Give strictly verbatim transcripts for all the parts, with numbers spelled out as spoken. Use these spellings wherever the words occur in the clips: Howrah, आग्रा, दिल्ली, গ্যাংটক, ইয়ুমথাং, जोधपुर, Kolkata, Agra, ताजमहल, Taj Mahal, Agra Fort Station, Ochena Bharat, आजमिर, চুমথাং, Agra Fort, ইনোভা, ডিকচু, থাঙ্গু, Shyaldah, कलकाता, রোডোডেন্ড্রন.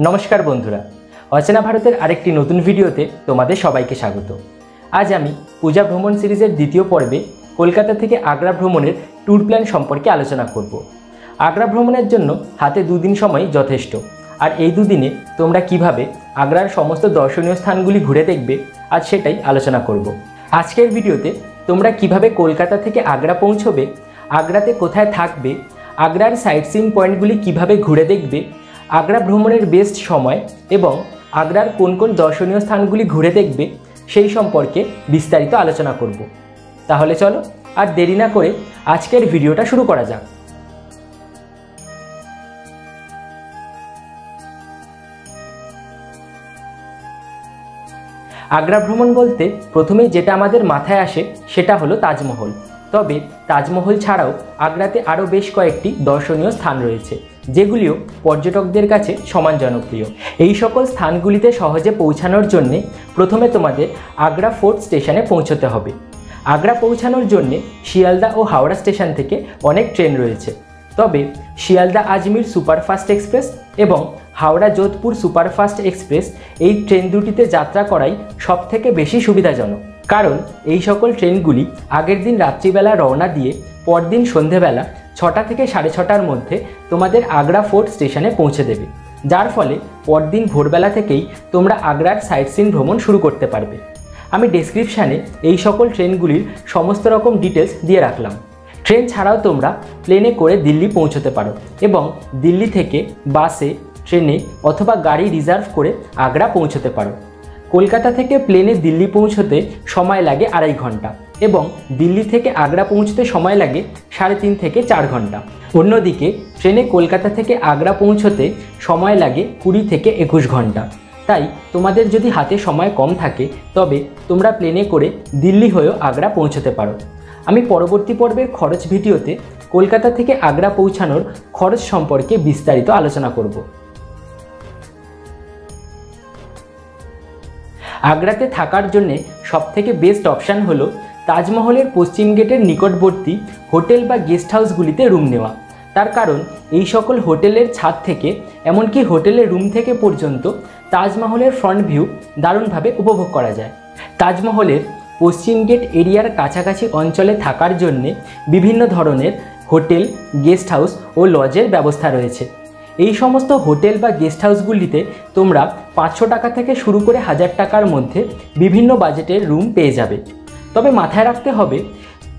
नमस्कार बंधुरा अचेना भारतेर आरेकटी नतून भिडियोते तोमादेर सबाइके स्वागत। आज आमी पूजा भ्रमण सिरिजेर द्वितीय पर्वे कलकाता थेके आग्रा भ्रमणेर टूर प्लान सम्पर्के आलोचना करब। आग्रा भ्रमणेर जन्य हाते दो दिन समय यथेष्ट और एई दुदिने तोमरा किभाबे आग्रार समस्त दर्शनीय स्थानगुली घुरे देखबे आज सेटाई आलोचना करब। आजकेर भिडियोते तोमरा किभाबे कलकाता थेके आग्रा पौंछबे, आग्राते कोथाय थाकबे, आग्रार साइटसिइंग पॉइंटगुली किभाबे घुरे देखबे, आग्रा भ्रमणेर बेस्ट समय एवं आग्रार कोन कोन दर्शनीय स्थानगुली घुरे देखबे सेई सम्पर्के विस्तारित आलोचना करब। ताहले चलो आर देरी ना करे आजकेर भिडियोटा शुरू करा जाक। आग्रा भ्रमण बोलते प्रथमेई जेटा आमादेर माथाय आसे सेटा हलो ताजमहल। तबे ताजमहल छाड़ाओ आग्राते आरो बेश कयेकटी दर्शनीय स्थान रयेछे जेगुलिओ पर्यटकदेर काछे समान जनप्रिय। एई सकल स्थानगुलिते सहजे पौंछानोर जन्य प्रथमे तोमादेर आग्रा फोर्ट स्टेशने पौंछते हबे। आग्रा पौंछानोर जन्य शियालदा ओ हावड़ा स्टेशन थेके अनेक ट्रेन रयेछे। तबे शियालदा आजमिर सुपारफास्ट एक्सप्रेस एवं हावड़ा जोधपुर सुपारफास्ट एक्सप्रेस एई ट्रेन दुटिते यात्रा कराई सबथेके बेशी सुविधाजनक, कारण এই সকল ট্রেনগুলি আগের দিন রাত্রিবেলা রওনা দিয়ে পরদিন সন্ধ্যাবেলা ছটা থেকে সাড়ে ছটার মধ্যে তোমাদের আগ্রা ফোর্ট স্টেশনে পৌঁছে দেবে, যার ফলে পরদিন ভোরবেলা থেকেই তোমরা আগ্রার সাইটসিইং ভ্রমণ শুরু করতে পারবে। আমি ডেসক্রিপশানে এই সকল ট্রেনগুলির সমস্ত রকম ডিটেলস দিয়ে রাখলাম। ট্রেন ছাড়াও তোমরা প্লেনে করে দিল্লি পৌঁছতে পারো এবং দিল্লি থেকে বাসে, ট্রেনে অথবা গাড়ি রিজার্ভ করে আগ্রা পৌঁছতে পারো। কলকাতা থেকে প্লেনে দিল্লি পৌঁছতে সময় লাগে আড়াই ঘন্টা এবং দিল্লি থেকে আগ্রা পৌঁছতে সময় লাগে সাড়ে তিন থেকে চার ঘন্টা। অন্যদিকে ট্রেনে কলকাতা থেকে আগ্রা পৌঁছতে সময় লাগে কুড়ি থেকে একুশ ঘন্টা। তাই তোমাদের যদি হাতে সময় কম থাকে তবে তোমরা প্লেনে করে দিল্লি হয়েও আগ্রা পৌঁছতে পারো। আমি পরবর্তী পর্বের খরচ ভিডিওতে কলকাতা থেকে আগ্রা পৌঁছানোর খরচ সম্পর্কে বিস্তারিত আলোচনা করব। आग्राते थाकार जन्य सबथेके बेस्ट अपशन हलो ताजमहलेर पश्चिम गेटेर निकटवर्ती होटेल बा गेस्ट हाउसगुलिते रूम नेवा। तार कारण एई सकल होटेलेर छाद थेके एमनकि होटेलेर रूम थेके पर्यन्त ताजमहलेर फ्रंट भिउ दारुणभावे उपभोग करा जाय। ताजमहलेर पश्चिम गेट एरियार काछाकाछि अंचले थाकार जन्य विभिन्न धरनेर होटेल, गेस्ट हाउस और लजेर व्यवस्था रयेछे। এই সমস্ত হোটেল বা গেস্ট হাউসগুলিতে তোমরা পাঁচশো টাকা থেকে শুরু করে হাজার টাকার মধ্যে বিভিন্ন বাজেটের রুম পেয়ে যাবে। তবে মাথায় রাখতে হবে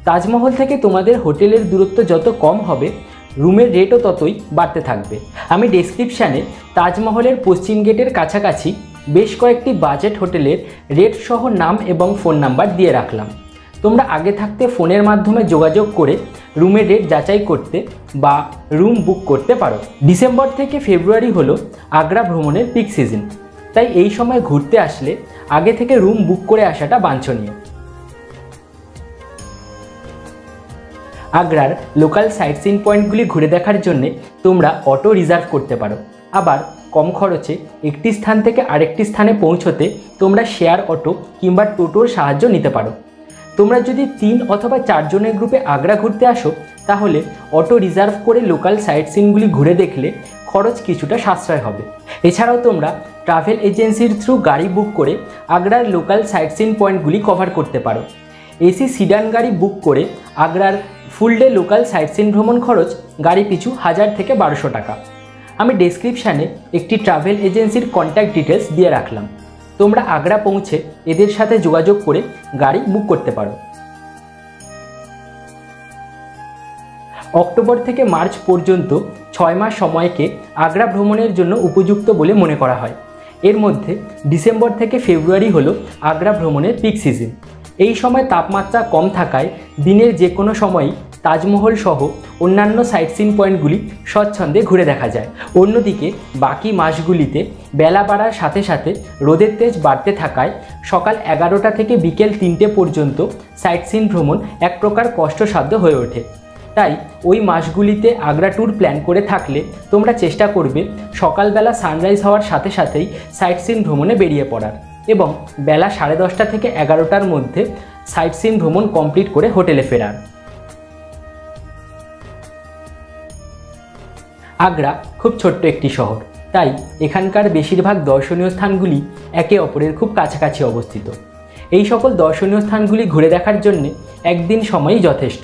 তাজমহল থেকে তোমাদের হোটেলের দূরত্ব যত কম হবে রুমের রেটও ততই বাড়তে থাকবে। আমি ডেসক্রিপশানে তাজমহলের পশ্চিম গেটের কাছাকাছি বেশ কয়েকটি বাজেট হোটেলের রেট সহ নাম এবং ফোন নাম্বার দিয়ে রাখলাম। তোমরা আগে থাকতে ফোনের মাধ্যমে যোগাযোগ করে রুমের রেট যাচাই করতে বা রুম বুক করতে পারো। ডিসেম্বর থেকে ফেব্রুয়ারি হলো আগ্রা ভ্রমণের পিক সিজন, তাই এই সময় ঘুরতে আসলে আগে থেকে রুম বুক করে আসাটা বাঞ্ছনীয়। আগ্রার লোকাল সাইটসিইং পয়েন্টগুলি ঘুরে দেখার জন্য তোমরা অটো রিজার্ভ করতে পারো। আবার কম খরচে একটি স্থান থেকে আরেকটি স্থানে পৌঁছতে তোমরা শেয়ার অটো কিংবা টোটোর সাহায্য নিতে পারো। তোমরা যদি তিন অথবা চারজনের গ্রুপে আগ্রা ঘুরতে আসো তাহলে অটো রিজার্ভ করে লোকাল সাইটসিইংগুলি ঘুরে দেখলে খরচ কিছুটা সাশ্রয় হবে। এছাড়াও তোমরা ট্রাভেল এজেন্সির থ্রু গাড়ি বুক করে আগ্রার লোকাল সাইটসিইং পয়েন্টগুলি কভার করতে পারো। এসি সিডান গাড়ি বুক করে আগ্রার ফুল ডে লোকাল সাইটসিইং ভ্রমণ খরচ গাড়ি পিছু হাজার থেকে বারোশো টাকা। আমি ডেসক্রিপশানে একটি ট্রাভেল এজেন্সির কন্ট্যাক্ট ডিটেলস দিয়ে রাখলাম। তোমরা আগ্রা পৌঁছে এদের সাথে যোগাযোগ করে গাড়ি বুক করতে পারো। অক্টোবর থেকে মার্চ পর্যন্ত ছয় মাস সময়কে আগ্রা ভ্রমণের জন্য উপযুক্ত বলে মনে করা হয়। এর মধ্যে ডিসেম্বর থেকে ফেব্রুয়ারি হলো আগ্রা ভ্রমণের পিক সিজন। এই সময় তাপমাত্রা কম থাকায় দিনের যে কোনো সময়ই তাজমহল সহ অন্যান্য সাইটসিইং পয়েন্টগুলি স্বচ্ছন্দে ঘুরে দেখা যায়। অন্যদিকে বাকি মাসগুলিতে বেলা বাড়ার সাথে সাথে রোদের তেজ বাড়তে থাকায় সকাল এগারোটা থেকে বিকেল তিনটে পর্যন্ত সাইটসিইং ভ্রমণ এক প্রকার কষ্টসাধ্য হয়ে ওঠে। তাই ওই মাসগুলিতে আগ্রা ট্যুর প্ল্যান করে থাকলে তোমরা চেষ্টা করবে সকালবেলা সানরাইজ হওয়ার সাথে সাথেই সাইটসিইং ভ্রমণে বেরিয়ে পড়ার এবং বেলা সাড়ে দশটা থেকে এগারোটার মধ্যে সাইটসিইং ভ্রমণ কমপ্লিট করে হোটেলে ফেরার। আগ্রা খুব ছোট্ট একটি শহর, তাই এখানকার বেশিরভাগ দর্শনীয় স্থানগুলি একে অপরের খুব কাছাকাছি অবস্থিত। এই সকল দর্শনীয় স্থানগুলি ঘুরে দেখার জন্য একদিন সময়ই যথেষ্ট।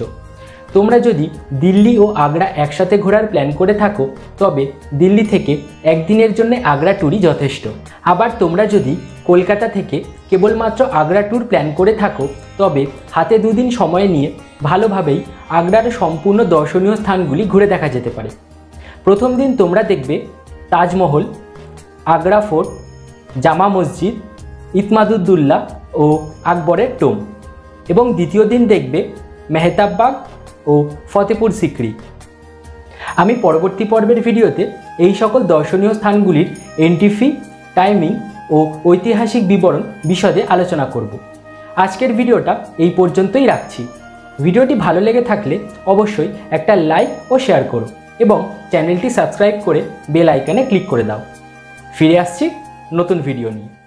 তোমরা যদি দিল্লি ও আগ্রা একসাথে ঘোরার প্ল্যান করে থাকো তবে দিল্লি থেকে একদিনের জন্য আগ্রা ট্যুরই যথেষ্ট। আবার তোমরা যদি কলকাতা থেকে কেবলমাত্র আগ্রা ট্যুর প্ল্যান করে থাকো তবে হাতে দুদিন সময় নিয়ে ভালোভাবেই আগ্রার সম্পূর্ণ দর্শনীয় স্থানগুলি ঘুরে দেখা যেতে পারে। প্রথম দিন তোমরা দেখবে তাজমহল, আগ্রা ফোর্ট, জামা মসজিদ, ইতিমাদ-উদ-দৌলা ও আকবরের টোম এবং দ্বিতীয় দিন দেখবে মেহতাব বাগ ও ফতেহপুর সিকরি। আমি পরবর্তী পর্বের ভিডিওতে এই সকল দর্শনীয় স্থানগুলির এন্ট্রি ফি, টাইমিং ও ঐতিহাসিক বিবরণ বিশদে আলোচনা করব। আজকের ভিডিওটা এই পর্যন্তই রাখছি। ভিডিওটি ভালো লেগে থাকলে অবশ্যই একটা লাইক ও শেয়ার করো এবং চ্যানেলটি সাবস্ক্রাইব করে বেল আইকনে ক্লিক করে দাও। ফিরে আসছি নতুন ভিডিও নিয়ে।